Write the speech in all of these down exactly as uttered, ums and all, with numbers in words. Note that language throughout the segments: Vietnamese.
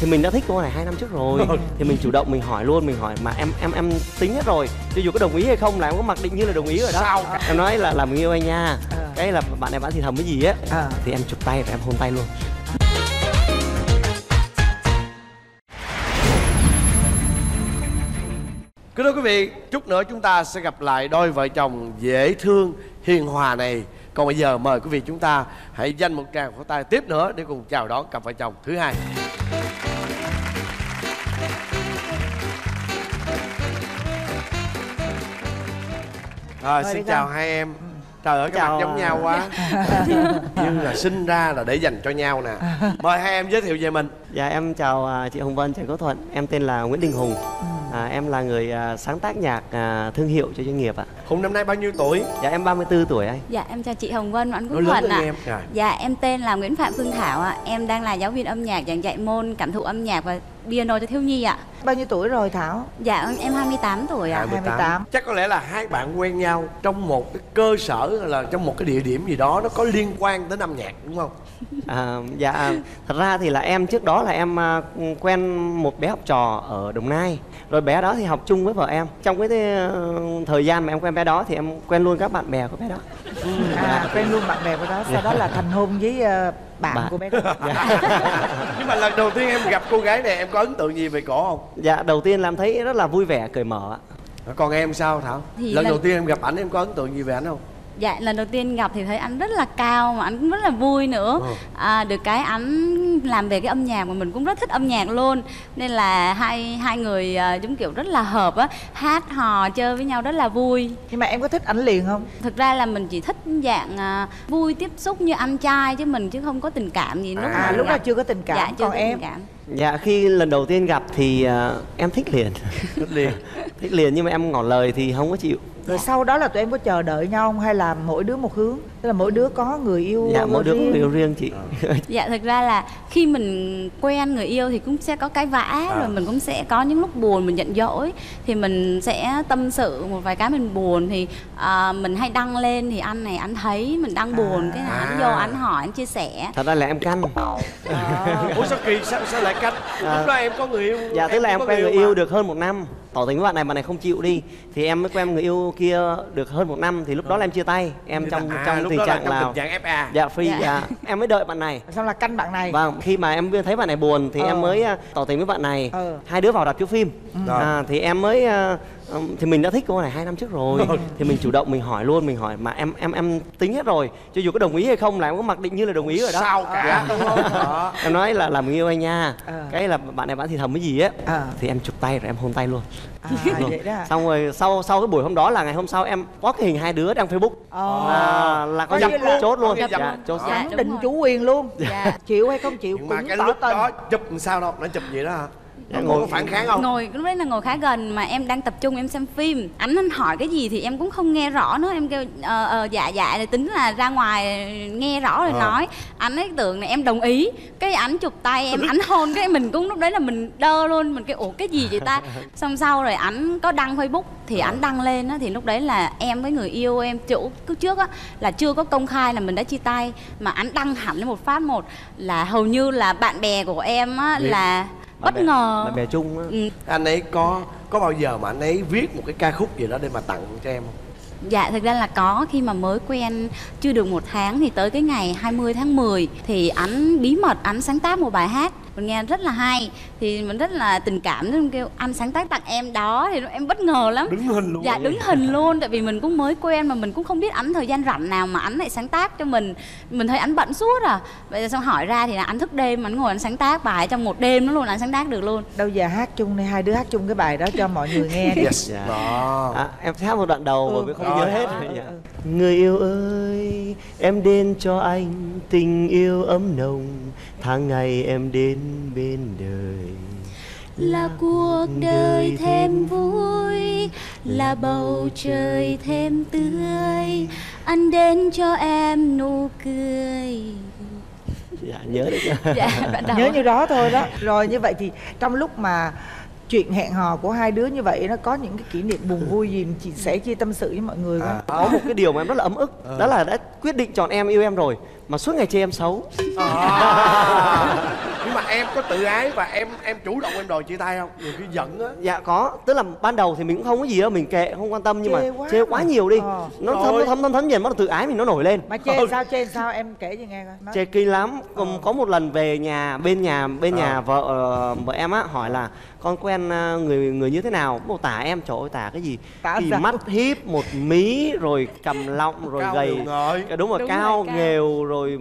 Thì mình đã thích cô này hai năm trước rồi, ừ. Thì mình chủ động mình hỏi luôn, mình hỏi mà em em em tính hết rồi, cho dù có đồng ý hay không là em có mặc định như là đồng ý rồi đó. Sao? Em nói là làm yêu anh nha, à. Cái là bạn này bạn thì thầm cái gì á, à. Thì em chụp tay và em hôn tay luôn. Kính thưa quý vị, chút nữa chúng ta sẽ gặp lại đôi vợ chồng dễ thương hiền hòa này. Còn bây giờ mời quý vị chúng ta hãy dành một tràng pháo tay tiếp nữa để cùng chào đón cặp vợ chồng thứ hai. À, xin chào hai em. Trời ơi, các bạn giống nhau quá. Như là sinh ra là để dành cho nhau nè. Mời hai em giới thiệu về mình. Dạ, em chào chị Hồng Vân, chào Quốc Thuận. Em tên là Nguyễn Đình Hùng. À, em là người à, sáng tác nhạc à, thương hiệu cho doanh nghiệp ạ. À. Hùng năm nay bao nhiêu tuổi? Dạ em ba mươi tư tuổi anh. Dạ em chào chị Hồng Vân và anh Quốc Vân ạ. À. Dạ em tên là Nguyễn Phạm Phương Thảo ạ. À. Em đang là giáo viên âm nhạc giảng dạy môn cảm thụ âm nhạc và piano cho thiếu nhi ạ. À. Bao nhiêu tuổi rồi Thảo? Dạ em hai mươi tám tuổi ạ. À. hai mươi tám. Chắc có lẽ là hai bạn quen nhau trong một cái cơ sở hay là trong một cái địa điểm gì đó nó có liên quan đến âm nhạc đúng không? À, dạ thật ra thì là em trước đó là em quen một bé học trò ở Đồng Nai. Rồi bé đó thì học chung với vợ em. Trong cái thời gian mà em quen bé đó thì em quen luôn các bạn bè của bé đó. Ừ. À, quen luôn bạn bè của đó, sau yeah. đó là thành hôn với uh, bạn bà. Của bé đó. Yeah. Nhưng mà lần đầu tiên em gặp cô gái này em có ấn tượng gì về cổ không? Dạ, đầu tiên làm thấy rất là vui vẻ, cởi mở. Còn em sao Thảo? Thì lần là... đầu tiên em gặp ảnh em có ấn tượng gì về ảnh không? Dạ, lần đầu tiên gặp thì thấy anh rất là cao mà anh cũng rất là vui nữa. À, được cái anh làm về cái âm nhạc mà mình cũng rất thích âm nhạc luôn. Nên là hai hai người giống kiểu rất là hợp á, hát hò chơi với nhau rất là vui. Nhưng mà em có thích ảnh liền không? Thực ra là mình chỉ thích dạng à, vui tiếp xúc như anh trai chứ mình chứ không có tình cảm gì. Lúc à, lúc đó chưa có tình cảm. Dạ, chưa còn có em. Tình cảm. Dạ, khi lần đầu tiên gặp thì uh, em thích liền. Thích liền. Thích liền nhưng mà em ngỏ lời thì không có chịu. Rồi dạ. sau đó là tụi em có chờ đợi nhau không hay là mỗi đứa một hướng? Tức là mỗi đứa có người yêu. Dạ, mỗi đứa có người yêu riêng chị. Dạ, thực ra là khi mình quen người yêu thì cũng sẽ có cái vã, à. Rồi mình cũng sẽ có những lúc buồn, mình giận dỗi. Thì mình sẽ tâm sự một vài cái mình buồn thì uh, mình hay đăng lên thì anh này anh thấy mình đang buồn, à. Cái là anh vô anh hỏi, anh chia sẻ. Thật ra là em canh. À. Ủa sao kỳ, sao, sao lại canh? À. Lúc đó em có người yêu. Dạ, em tức là em quen người yêu mà. Được hơn một năm. Tỏ tình với bạn này, bạn này không chịu đi. Thì em mới quen người yêu kia được hơn một năm. Thì lúc đó là em chia tay. Em như trong, à, trong tình trạng là, là... tình trạng ép a. Dạ, free, yeah. dạ. Em mới đợi bạn này. Xong là canh bạn này. Vâng, khi mà em thấy bạn này buồn thì ờ. em mới tỏ tình với bạn này. ờ. Hai đứa vào rạp chiếu phim. ừ. à, Thì em mới... Thì mình đã thích cô này hai năm trước rồi. ừ. Thì mình chủ động mình hỏi luôn, mình hỏi mà em em em tính hết rồi, cho dù có đồng ý hay không là em có mặc định như là đồng ý rồi đó. Sao cả. à. Em nói là làm yêu anh nha. à. Cái là bạn này bạn thì thầm cái gì á, à. thì em chụp tay rồi em hôn tay luôn. À, vậy đó. Xong rồi sau sau cái buổi hôm đó là ngày hôm sau em post cái hình hai đứa đăng Facebook. oh. à, là có dập luôn, chốt luôn. Dạ, dạ, chốt dạ, dạ, định rồi. Chủ quyền luôn. dạ. Chịu hay không chịu. Nhưng cũng mà cái lúc tên. Đó chụp sao đâu nó chụp vậy đó hả? Dạ, ngồi có phản kháng không? Ngồi lúc đấy là ngồi khá gần mà em đang tập trung em xem phim. Ảnh anh hỏi cái gì thì em cũng không nghe rõ nữa, em kêu ờ ờ dạ dạ rồi tính là ra ngoài nghe rõ rồi à. Nói. Ảnh ấy tưởng này em đồng ý, cái ảnh chụp tay em, ảnh hôn cái mình cũng lúc đấy là mình đơ luôn, mình kêu ủa cái gì vậy ta? Xong sau rồi ảnh có đăng Facebook thì ảnh à. Đăng lên á thì lúc đấy là em với người yêu em chủ cứ trước á là chưa có công khai là mình đã chia tay mà ảnh đăng hẳn lên một phát một là hầu như là bạn bè của em á Điệt. Là bất bè, ngờ bạn bè chung á. ừ. Anh ấy có có bao giờ mà anh ấy viết một cái ca khúc gì đó để mà tặng cho em không? Dạ, thực ra là có, khi mà mới quen chưa được một tháng thì tới cái ngày hai mươi tháng mười thì anh bí mật anh sáng tác một bài hát mình nghe rất là hay thì mình rất là tình cảm nên kêu anh sáng tác tặng em đó thì em bất ngờ lắm. Đứng hình luôn. Dạ, đứng hình luôn tại vì mình cũng mới quen mà mình cũng không biết ảnh thời gian rảnh nào mà ảnh lại sáng tác cho mình. Mình thấy ảnh bận suốt à. Bây giờ xong hỏi ra thì là ảnh thức đêm mà ảnh ngồi ảnh sáng tác bài trong một đêm nó luôn, ảnh sáng tác được luôn. Đâu giờ hát chung đi, hai đứa hát chung cái bài đó cho mọi người nghe. Yes. Dạ. À, em hát một đoạn đầu bởi ừ. vì không nhớ hết. Dạ. Người yêu ơi, em đến cho anh tình yêu ấm nồng, tháng ngày em đến bên đời là cuộc đời thêm vui, là bầu trời thêm tươi, anh đến cho em nụ cười. Dạ, nhớ đấy. Dạ, nhớ như đó thôi đó. Rồi như vậy thì trong lúc mà chuyện hẹn hò của hai đứa như vậy nó có những cái kỷ niệm buồn vui gì chị sẽ chia tâm sự với mọi người không? À, có một cái điều mà em rất là ấm ức, đó là đã quyết định chọn em yêu em rồi mà suốt ngày chê em xấu. À. Nhưng mà em có tự ái và em em chủ động em đòi chia tay không? Nhiều khi giận á. Dạ có, tức là ban đầu thì mình cũng không có gì đó, mình kệ không quan tâm, nhưng chê mà quá chê quá mà. Nhiều đi. À. Nó thấm nó thấm thấm thấm về, nó tự ái mình nó nổi lên. Mà chê ừ. sao chê sao em kể cho nghe coi. Nói. Chê kỳ lắm. Ừ. Có một lần về nhà bên nhà bên à. nhà vợ vợ em á hỏi là con quen người người như thế nào, bố tả em, trời ơi tả cái gì? Tả thì mắt híp một mí rồi cầm lọng rồi cao gầy. Rồi. Đúng rồi, đúng cao, rồi cao nghèo rồi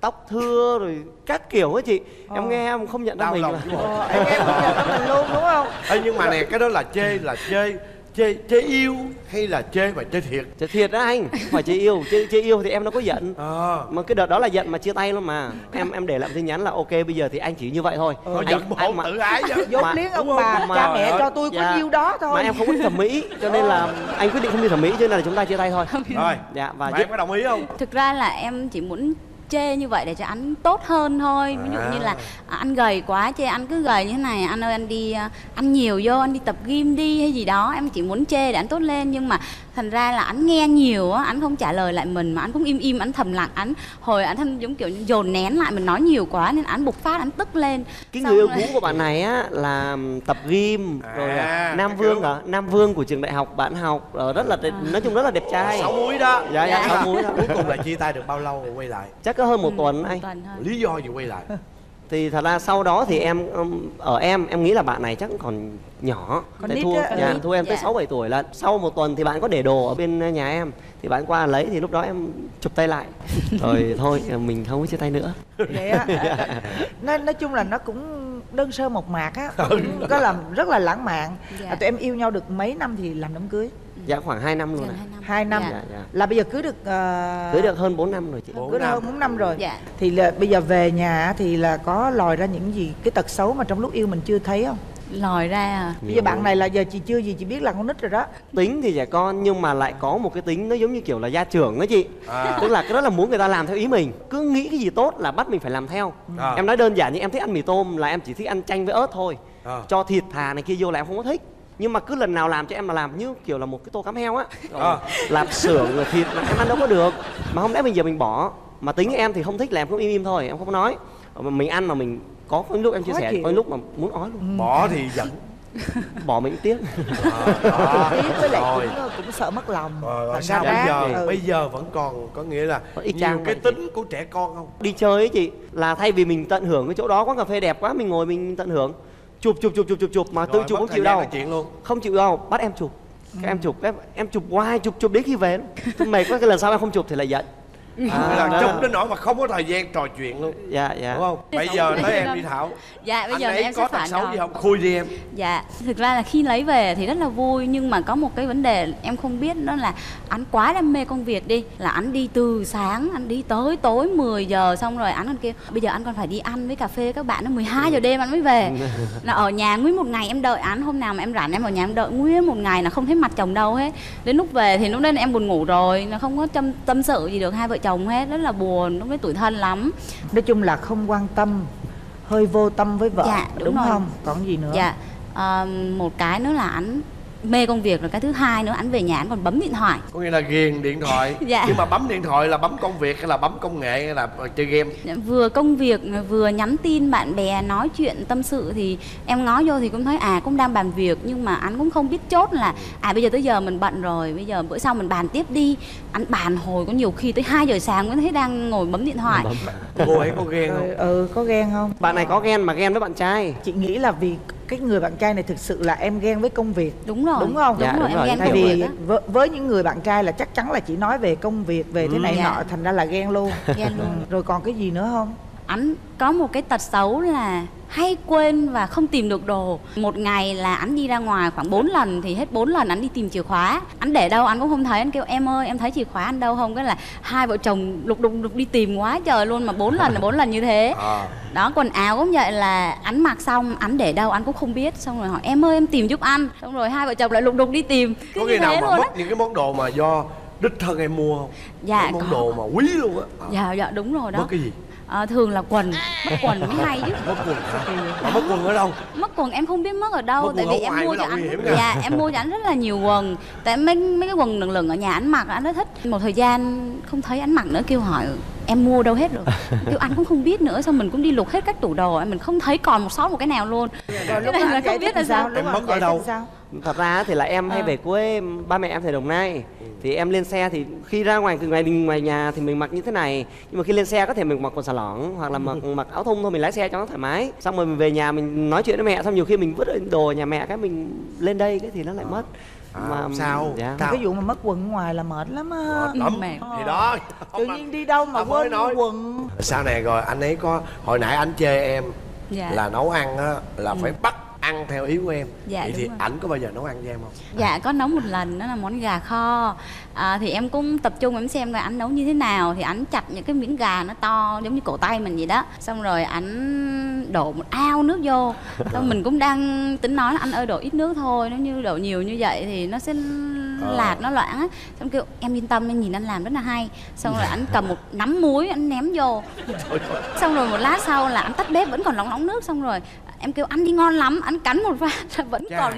tóc thưa rồi các kiểu á chị. Ờ. Em nghe em không nhận ra mình là... ờ, em nghe không nhận ra mình luôn đúng không? Ê, nhưng mà nè, cái đó là chê là chê chê chê yêu hay là chê mà chê thiệt? Chê thiệt đó anh, không phải chê yêu. Chê, chê yêu thì em đâu có giận. À. Mà cái đợt đó là giận mà chia tay luôn mà. Em em để làm tin nhắn là ok bây giờ thì anh chỉ như vậy thôi. Ừ. Anh, giận anh mà tự ái vậy. Vốn liếng ông bà, mà, cha mẹ cho tôi dạ. có yêu đó thôi. Mà em không có thẩm mỹ cho nên là anh quyết định không đi thẩm mỹ, cho nên là chúng ta chia tay thôi. Rồi. Dạ và em có đồng ý không? Thực ra là em chỉ muốn chê như vậy để cho anh tốt hơn thôi. Ví dụ như là à, anh gầy quá, chê anh cứ gầy như thế này, anh ơi anh đi ăn nhiều vô, anh đi tập gym đi hay gì đó. Em chỉ muốn chê để anh tốt lên, nhưng mà thành ra là anh nghe nhiều á, anh không trả lời lại mình mà anh cũng im im, anh thầm lặng, anh hồi anh giống kiểu dồn nén lại mình nói nhiều quá nên anh bộc phát, anh tức lên. Cái xong người yêu cũ rồi... của bạn này á là tập gym rồi à, Nam Vương hả? Nam Vương của trường đại học bạn học rất là đẹp, à. nói chung rất là đẹp trai. Sáu múi đó. Dạ dạ, sáu múi đó. Cuối cùng là chia tay được bao lâu rồi quay lại? Chắc có hơn một ừ, tuần một anh. Tuần lý do gì quay lại? Thì thật ra sau đó thì em ở em em nghĩ là bạn này chắc còn nhỏ, tại thua dạ, thua em tới sáu bảy tuổi lận. Sau một tuần thì bạn có để đồ ở bên nhà em, thì bạn qua lấy thì lúc đó em chụp tay lại rồi thôi mình không có chia tay nữa. Vậy á. Nói, nói chung là nó cũng đơn sơ mộc mạc á, có làm rất là lãng mạn. Dạ. À, tụi em yêu nhau được mấy năm thì làm đám cưới? Dạ khoảng hai năm luôn ạ. Hai năm. Dạ, dạ. Là bây giờ cưới được uh... cưới được hơn bốn năm rồi chị. Cưới được hơn bốn năm rồi. Dạ. Thì là bây giờ về nhà thì là có lòi ra những gì, cái tật xấu mà trong lúc yêu mình chưa thấy không? Lòi ra à? Bây giờ bạn này là giờ chị chưa gì chị biết là con nít rồi đó. Tính thì trẻ con nhưng mà lại có một cái tính nó giống như kiểu là gia trưởng đó chị. À. Tức là cái đó là muốn người ta làm theo ý mình, cứ nghĩ cái gì tốt là bắt mình phải làm theo. À. Em nói đơn giản như em thích ăn mì tôm là em chỉ thích ăn chanh với ớt thôi. À. Cho thịt thà này kia vô là em không có thích. Nhưng mà cứ lần nào làm cho em là làm như kiểu là một cái tô cắm heo á. À. Lạp xưởng rồi thịt là em ăn đâu có được. Mà không lẽ bây giờ mình bỏ. Mà tính em thì không thích là em cũng im im thôi, em không nói. Mà mình ăn mà mình có, có lúc em chia sẻ, có lúc mà muốn ói luôn. Bỏ thì giận. Bỏ mình tiếc. À, tiếc với lại cũng, cũng sợ mất lòng. Ờ, sao bây giờ ừ. bây giờ vẫn còn, có nghĩa là nhiều cái tính chị. Của trẻ con không? Đi chơi ấy chị, là thay vì mình tận hưởng cái chỗ đó, quán cà phê đẹp quá mình ngồi mình tận hưởng. Chụp chụp chụp chụp chụp chụp mà tự chụp không chịu đâu. Chuyện luôn. Không chịu đâu, bắt em chụp. Các ừ. em chụp em, em chụp hoài, chụp chụp đến khi về. Tôi mệt quá, cái lần sau em không chụp thì lại giận. À, là chống đến nỗi mà không có thời gian trò chuyện luôn. Dạ dạ. Đúng không? Bây giờ tới em đi Thảo. Dạ bây giờ em có tật xấu gì không? Khui đi em. Dạ, thực ra là khi lấy về thì rất là vui, nhưng mà có một cái vấn đề em không biết, đó là anh quá đam mê công việc đi, là anh đi từ sáng anh đi tới tối mười giờ, xong rồi anh còn kêu bây giờ anh còn phải đi ăn với cà phê các bạn, nó mười hai giờ đêm anh mới về. Là ở nhà nguyên một ngày em đợi anh, hôm nào mà em rảnh em ở nhà em đợi nguyên một ngày là không thấy mặt chồng đâu hết. Đến lúc về thì lúc đấy em buồn ngủ rồi, nó không có tâm tâm sự gì được hai vợ chồng hết, rất là buồn, lúc đấy tủi thân lắm. Nói chung là không quan tâm, hơi vô tâm với vợ. Dạ, đúng, đúng không? Còn gì nữa? Dạ. À, một cái nữa là ảnh mê công việc, rồi cái thứ hai nữa ảnh về nhà ảnh còn bấm điện thoại. Có nghĩa là ghiền điện thoại. Dạ. Nhưng mà bấm điện thoại là bấm công việc hay là bấm công nghệ hay là chơi game? Vừa công việc vừa nhắn tin bạn bè nói chuyện tâm sự, thì em ngó vô thì cũng thấy à cũng đang bàn việc, nhưng mà anh cũng không biết chốt là à bây giờ tới giờ mình bận rồi, bây giờ bữa sau mình bàn tiếp đi. Anh bàn hồi có nhiều khi tới hai giờ sáng mới thấy đang ngồi bấm điện thoại. Cô ấy có ghen không? Ừ, có ghen không? Bạn này có ghen mà ghen với bạn trai. Chị nghĩ là vì cái người bạn trai này thực sự là em ghen với công việc. Đúng rồi. Đúng không? Dạ, đúng, đúng rồi, em ghen. Tại vì với, với những người bạn trai là chắc chắn là chỉ nói về công việc, về thế này nọ. Dạ. Thành ra là ghen luôn. Ghen luôn. Ừ. Rồi còn cái gì nữa không? Anh có một cái tật xấu là hay quên và không tìm được đồ. Một ngày là anh đi ra ngoài khoảng bốn lần, thì hết bốn lần anh đi tìm chìa khóa. Anh để đâu anh cũng không thấy, anh kêu em ơi em thấy chìa khóa anh đâu không. Cái là hai vợ chồng lục đục lục đi tìm quá trời luôn, mà bốn lần là bốn lần như thế. Đó, quần áo cũng vậy, là anh mặc xong anh để đâu anh cũng không biết. Xong rồi hỏi em ơi em tìm giúp anh. Xong rồi hai vợ chồng lại lục đục đi tìm. Cứ có khi nào mà mất những cái món đồ mà do đích thân em mua không? Dạ, món có. Đồ mà quý luôn á. Dạ, dạ đúng rồi đó. Mất cái gì? à, thường là quần. Mất quần mới hay chứ. Mất quần hả? Mất quần ở đâu? Mất quần em không biết mất ở đâu, mất tại vì em mua cho anh. Dạ, em mua cho anh rất là nhiều quần. Tại mấy mấy cái quần lửng lửng ở nhà anh mặc anh rất thích. Một thời gian không thấy anh mặc nữa, kêu hỏi em mua đâu hết rồi, kêu anh cũng không biết nữa, xong mình cũng đi lục hết các tủ đồ, mình không thấy còn một sót một cái nào luôn. Rồi lúc đó không biết là sao, em mất ở đâu? Thật ra thì là em hay về quê, ba mẹ em thì Đồng Nai, thì em lên xe thì khi ra ngoài ngoài ngoài nhà thì mình mặc như thế này, nhưng mà khi lên xe có thể mình mặc quần xà lỏng hoặc là mặc mặc áo thun thôi, mình lái xe cho nó thoải mái. Xong rồi mình về nhà mình nói chuyện với mẹ, xong nhiều khi mình vứt đồ nhà mẹ cái mình lên đây cái thì nó lại mất. À, mà sao? Dạ. Cái vụ mà mất quần ngoài là mệt lắm á. Mệt lắm. Thì đó. Tự nhiên đi đâu mà quên nói quần. Sau này rồi anh ấy có, hồi nãy anh chê em dạ. là nấu ăn á là ừ. phải bắt ăn theo ý của em. Dạ, vậy thì ảnh có bao giờ nấu ăn cho em không? Dạ có nấu một lần, đó là món gà kho. À, thì em cũng tập trung em xem là ảnh nấu như thế nào, thì ảnh chặt những cái miếng gà nó to giống như cổ tay mình vậy đó, xong rồi ảnh đổ một ao nước vô. Xong mình cũng đang tính nói là anh ơi đổ ít nước thôi, nó như đổ nhiều như vậy thì nó sẽ lạt nó loãng á. Xong kêu em yên tâm, em nhìn anh làm rất là hay. Xong rồi ảnh cầm một nắm muối anh ném vô. Xong rồi một lát sau là ảnh tắt bếp, vẫn còn lóng lóng nước. Xong rồi em kêu anh đi ngon lắm, anh cắn một phát là vẫn Chà. còn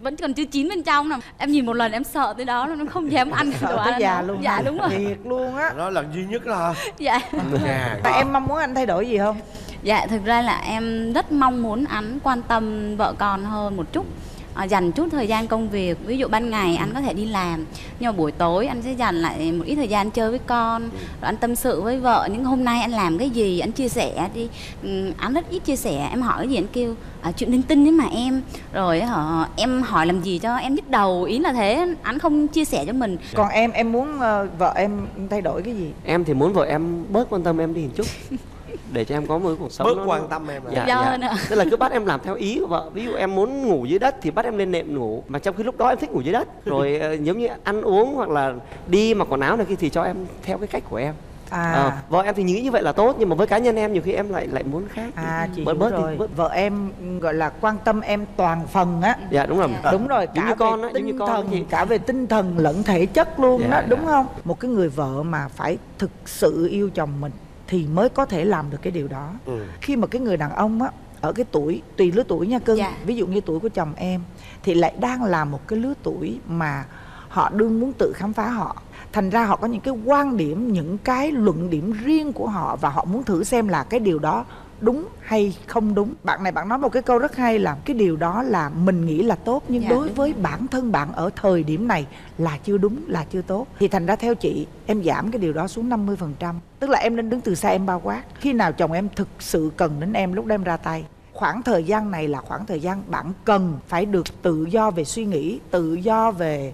vẫn còn chưa chín bên trong nè. Em nhìn một lần em sợ tới đó, nó không dám ăn cái đồ ăn tới già luôn. Dạ đúng rồi. Thiệt luôn á. Đó. đó là duy nhất đó hả? Dạ. Và em mong muốn anh thay đổi gì không? Dạ thực ra là em rất mong muốn anh quan tâm vợ con hơn một chút. À, dành chút thời gian công việc, ví dụ ban ngày anh có thể đi làm nhưng mà buổi tối anh sẽ dành lại một ít thời gian chơi với con, rồi anh tâm sự với vợ những hôm nay anh làm cái gì, anh chia sẻ đi. Ừ, anh rất ít chia sẻ, em hỏi cái gì anh kêu à, chuyện linh tinh đấy mà em, rồi họ em hỏi làm gì cho em nhức đầu, ý là thế, anh không chia sẻ cho mình. Còn em em muốn uh, vợ em thay đổi cái gì? Em thì muốn vợ em bớt quan tâm em đi một chút. Để cho em có một cuộc sống bớt quan nó... tâm em là... dạ, dạ. dạ. Tức là cứ bắt em làm theo ý của vợ. Ví dụ em muốn ngủ dưới đất thì bắt em lên nệm ngủ, mà trong khi lúc đó em thích ngủ dưới đất. Rồi giống như ăn uống hoặc là đi mặc quần áo này kia thì cho em theo cái cách của em. À. À, vợ em thì nghĩ như vậy là tốt, nhưng mà với cá nhân em nhiều khi em lại lại muốn khác. À chị bớt, bớt rồi. Thì bớt. Vợ em gọi là quan tâm em toàn phần á. Dạ đúng rồi. Dạ. Đúng rồi, cả như con về đó, tinh như con thần, cả về tinh thần lẫn thể chất luôn dạ, đó, dạ. đúng không? Một cái người vợ mà phải thực sự yêu chồng mình thì mới có thể làm được cái điều đó. ừ. Khi mà cái người đàn ông á, ở cái tuổi, tùy lứa tuổi nha cưng, dạ. ví dụ như tuổi của chồng em thì lại đang là một cái lứa tuổi mà họ đương muốn tự khám phá họ. Thành ra họ có những cái quan điểm, những cái luận điểm riêng của họ, và họ muốn thử xem là cái điều đó đúng hay không đúng. Bạn này bạn nói một cái câu rất hay là cái điều đó là mình nghĩ là tốt nhưng dạ, đối với bản thân bạn ở thời điểm này là chưa đúng, là chưa tốt. Thì thành ra theo chị, em giảm cái điều đó xuống năm mươi phần trăm. Tức là em nên đứng từ xa em bao quát. Khi nào chồng em thực sự cần đến em, lúc đó em ra tay. Khoảng thời gian này là khoảng thời gian bạn cần phải được tự do về suy nghĩ, tự do về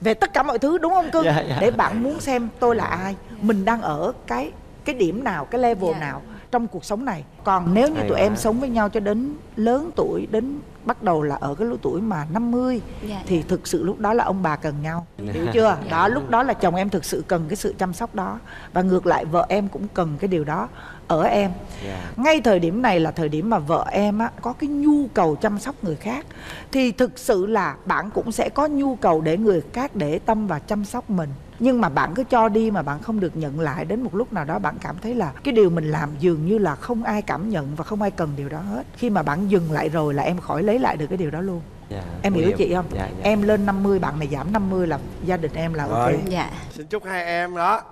về tất cả mọi thứ, đúng không cưng? Dạ, dạ. Để bạn muốn xem tôi là ai, mình đang ở cái cái điểm nào, cái level dạ. nào trong cuộc sống này. Còn nếu như tụi em sống với nhau cho đến lớn tuổi, đến bắt đầu là ở cái lứa tuổi mà năm mươi dạ, thì dạ. thực sự lúc đó là ông bà cần nhau, hiểu chưa? Dạ. Đó, lúc đó là chồng em thực sự cần cái sự chăm sóc đó, và ngược lại vợ em cũng cần cái điều đó ở em. Dạ. Ngay thời điểm này là thời điểm mà vợ em á, có cái nhu cầu chăm sóc người khác, thì thực sự là bạn cũng sẽ có nhu cầu để người khác để tâm và chăm sóc mình. Nhưng mà bạn cứ cho đi mà bạn không được nhận lại, đến một lúc nào đó bạn cảm thấy là cái điều mình làm dường như là không ai cảm nhận và không ai cần điều đó hết. Khi mà bạn dừng lại rồi là em khỏi lấy lại được cái điều đó luôn. Dạ, em hiểu chị không? Dạ, dạ. Em lên năm mươi, bạn này giảm năm mươi là gia đình em là rồi. Ok. Dạ. Xin chúc hai em đó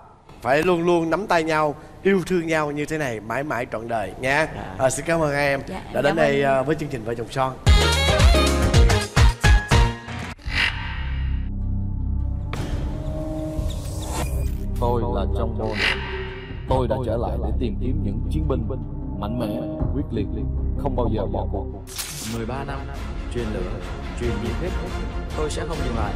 phải luôn luôn nắm tay nhau, yêu thương nhau như thế này mãi mãi trọn đời nha. Dạ. À, xin cảm ơn hai em dạ, đã đến đây anh. Với chương trình Vợ Chồng Son. Tôi là Trong Môn. Tôi đã trở lại để tìm kiếm những chiến binh mạnh mẽ, quyết liệt, không bao giờ bỏ cuộc. mười ba năm truyền lửa, truyền nhiệt huyết, tôi sẽ không dừng lại.